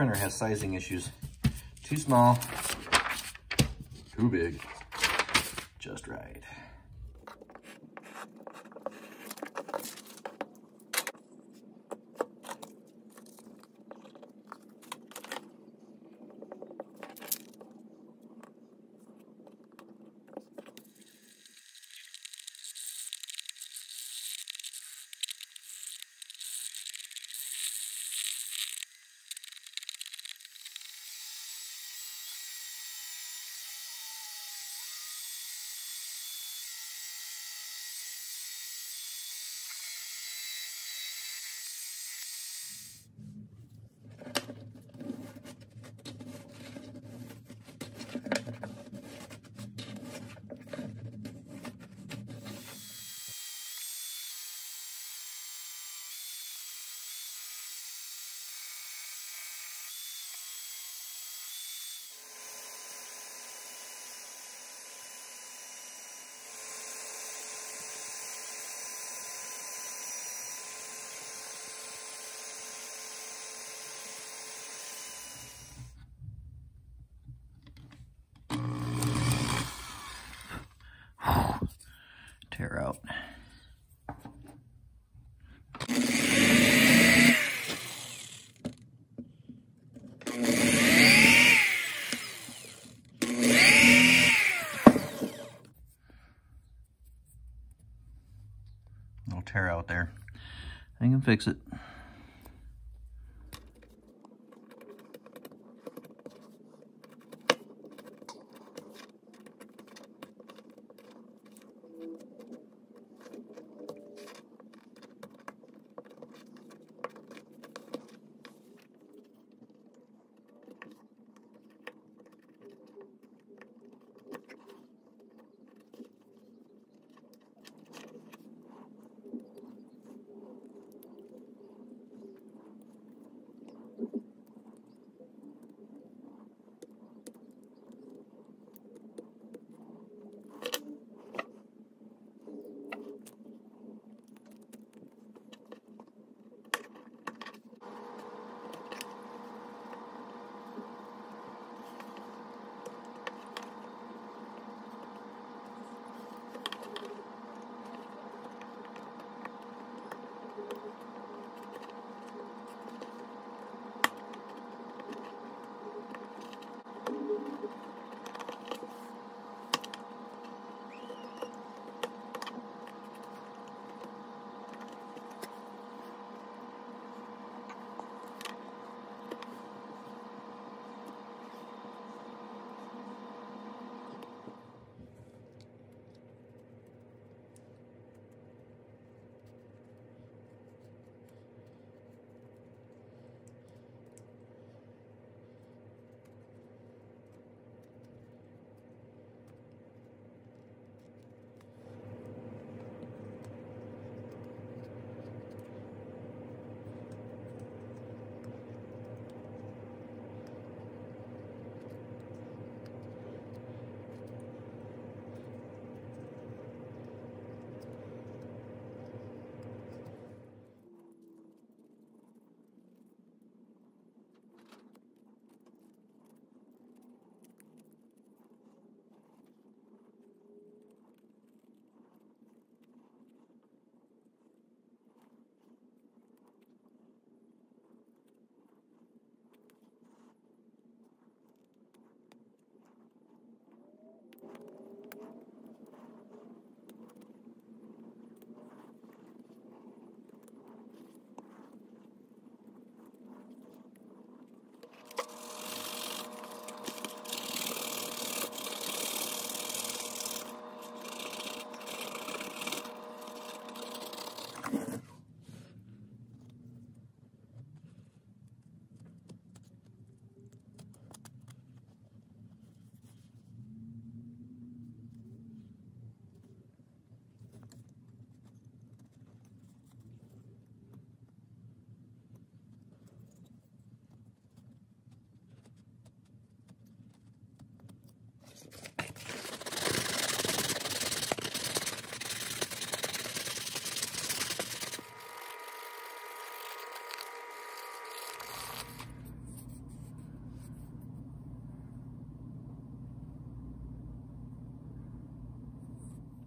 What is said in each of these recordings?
printer has sizing issues. Too small, too big, just right. Out. No tear out there. I can fix it.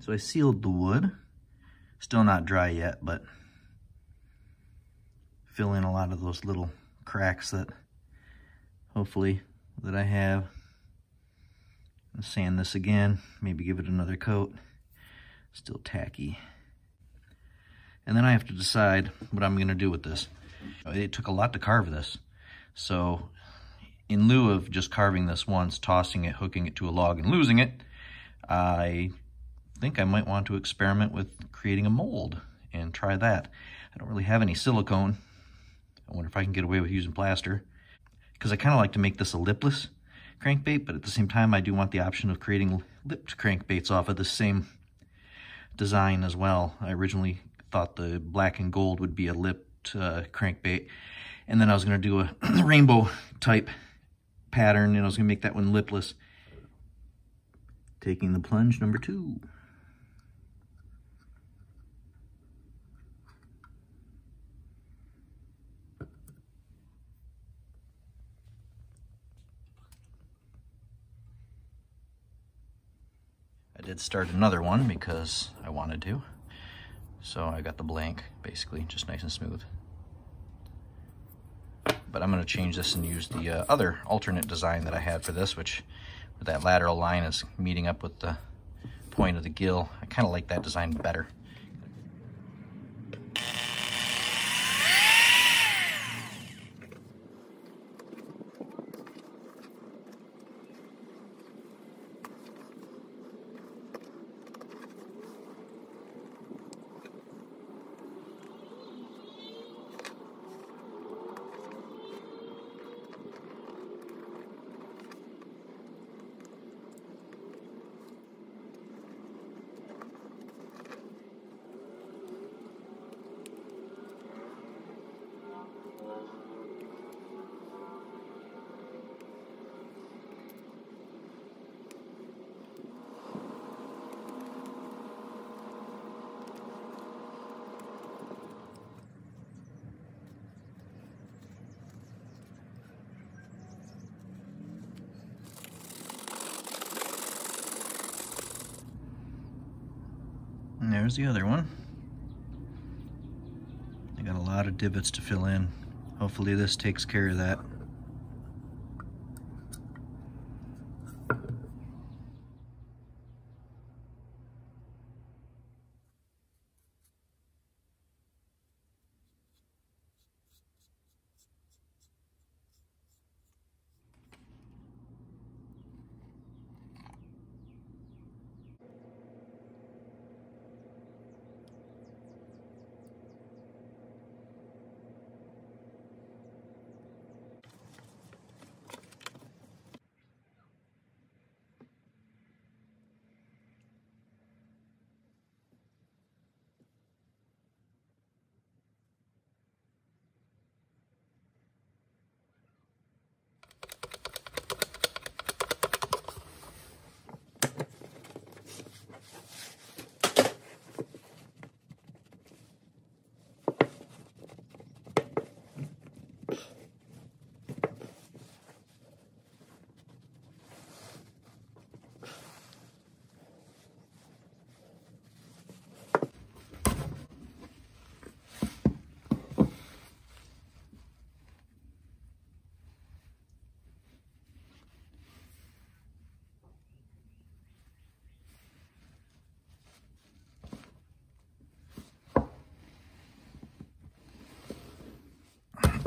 So I sealed the wood. Still not dry yet, but fill in a lot of those little cracks that hopefully that I have. I'll sand this again, maybe give it another coat. Still tacky. And then I have to decide what I'm gonna do with this. It took a lot to carve this. So in lieu of just carving this once, tossing it, hooking it to a log and losing it, I think I might want to experiment with creating a mold and try that. I don't really have any silicone. I wonder if I can get away with using plaster, because I kind of like to make this a lipless crankbait, but at the same time I do want the option of creating lipped crankbaits off of the same design as well. I originally thought the black and gold would be a lipped crankbait, and then I was going to do a rainbow type pattern, and I was going to make that one lipless. Taking the plunge number 2. I did start another one because I wanted to. So I got the blank, basically, just nice and smooth. But I'm going to change this and use the other alternate design that I had for this, which that lateral line is meeting up with the point of the gill. I kind of like that design better. There's the other one. I got a lot of divots to fill in. Hopefully this takes care of that.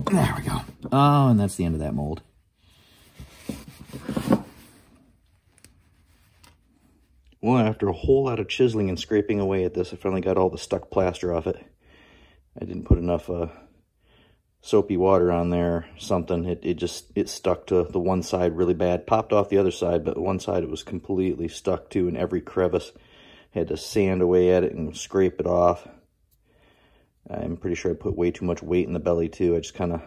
There we go. Oh, and that's the end of that mold. Well, after a whole lot of chiseling and scraping away at this, I finally got all the stuck plaster off it. I didn't put enough soapy water on there, something. It stuck to the one side really bad. Popped off the other side, but one side it was completely stuck to in every crevice. I had to sand away at it and scrape it off. I'm pretty sure I put way too much weight in the belly too. I just kind of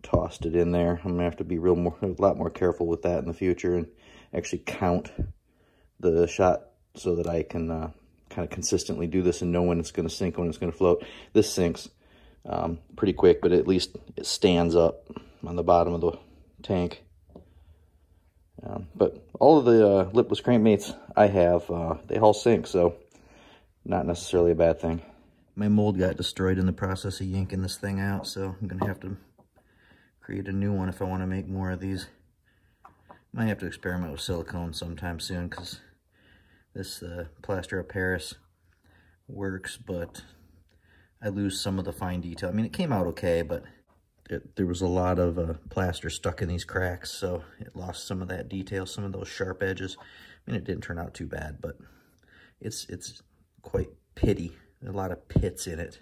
tossed it in there. I'm gonna have to be a lot more careful with that in the future and actually count the shot so that I can kind of consistently do this and know when it's gonna sink, when it's gonna float. This sinks pretty quick, but at least it stands up on the bottom of the tank. But all of the lipless crankmates I have, they all sink, so not necessarily a bad thing. My mold got destroyed in the process of yanking this thing out, so I'm going to have to create a new one if I want to make more of these. Might have to experiment with silicone sometime soon, because this Plaster of Paris works, but I lose some of the fine detail. I mean, it came out okay, but there was a lot of plaster stuck in these cracks, so it lost some of that detail, some of those sharp edges. I mean, it didn't turn out too bad, but it's quite pitty. A lot of pits in it.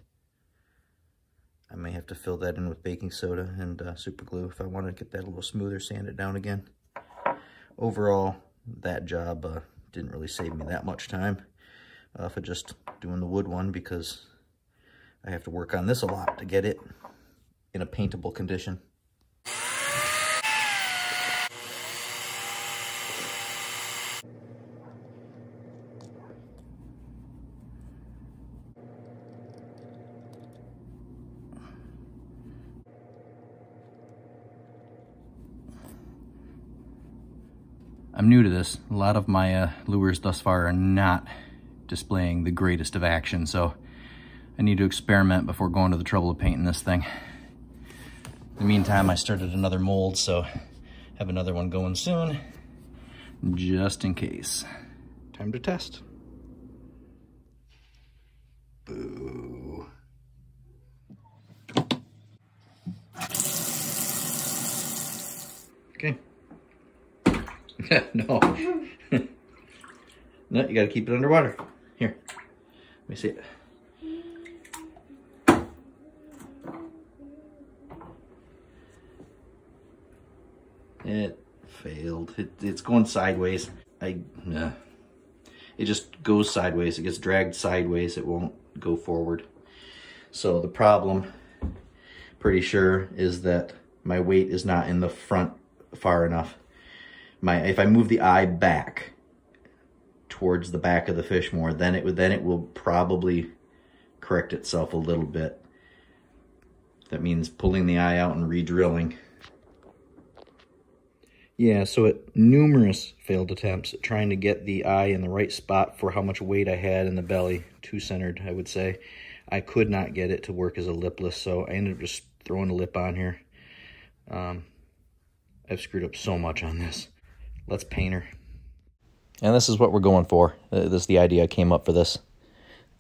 I may have to fill that in with baking soda and super glue if I want to get that a little smoother, sand it down again. Overall, that job didn't really save me that much time for just doing the wood one, because I have to work on this a lot to get it in a paintable condition. I'm new to this. A lot of my lures thus far are not displaying the greatest of action, so I need to experiment before going to the trouble of painting this thing. In the meantime, I started another mold, so I have another one going soon, just in case. Time to test. Boo. Okay. No. No, you gotta keep it underwater. Here, let me see it. It failed. It's going sideways. It just goes sideways. It gets dragged sideways. It won't go forward. So the problem, pretty sure, is that my weight is not in the front far enough. If I move the eye back towards the back of the fish more, then it will probably correct itself a little bit. That means pulling the eye out and re-drilling. Yeah, so at numerous failed attempts at trying to get the eye in the right spot for how much weight I had in the belly, too centered, I would say, I could not get it to work as a lipless, so I ended up just throwing a lip on here. I've screwed up so much on this. Let's paint her. And this is what we're going for. This is the idea I came up for this.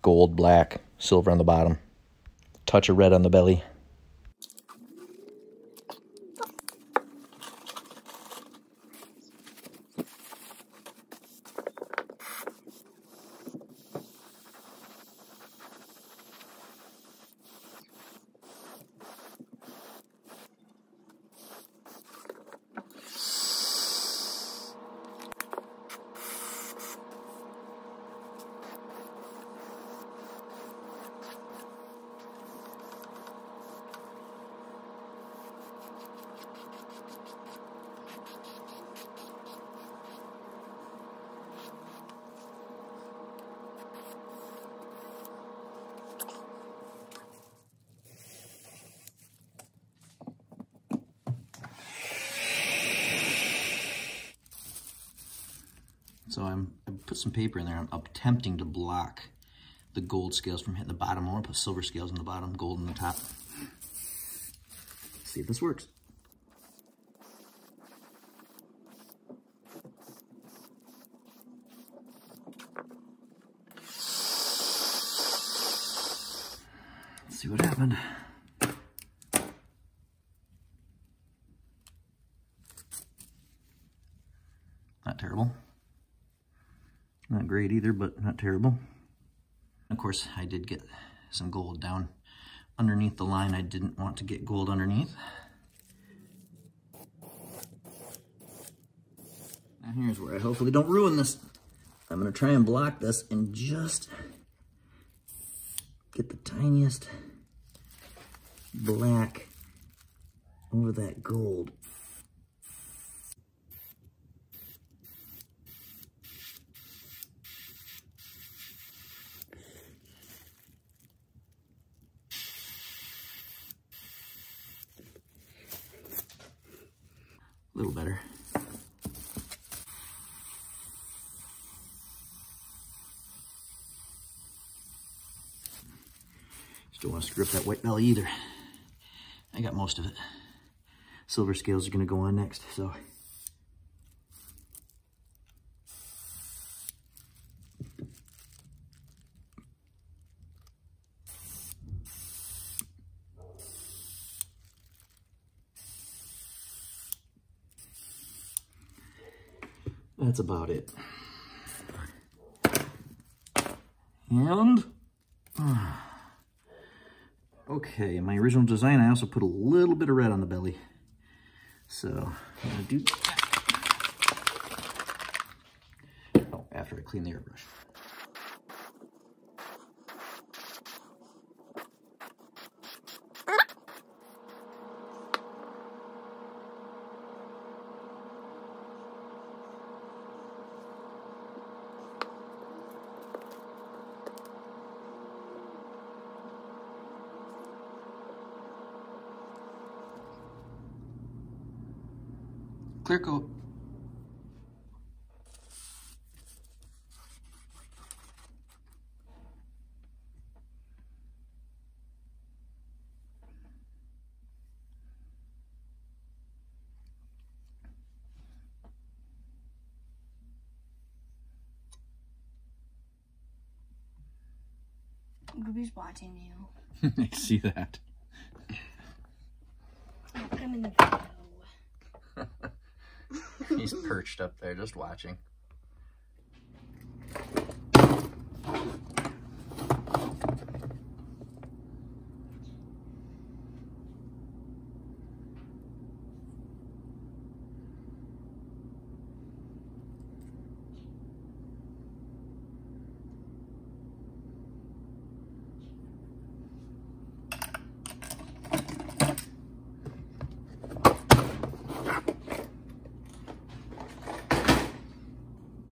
Gold, black, silver on the bottom. Touch of red on the belly. So I put some paper in there. I'm attempting to block the gold scales from hitting the bottom. I want to put silver scales on the bottom, gold on the top. See if this works. Let's see what happened. Not terrible. Not great either, but not terrible. Of course, I did get some gold down underneath the line. I didn't want to get gold underneath. Now here's where I hopefully don't ruin this. I'm gonna try and block this and just get the tiniest black over that gold. A little better. Just don't want us to grip that white belly either. I got most of it. Silver scales are gonna go on next, so. That's about it. And, okay, in my original design, I also put a little bit of red on the belly. So, I'm gonna do that. Oh, after I clean the airbrush. Clear coat. Gooby's watching you. I see that. I'm in the video. He's perched up there, just watching.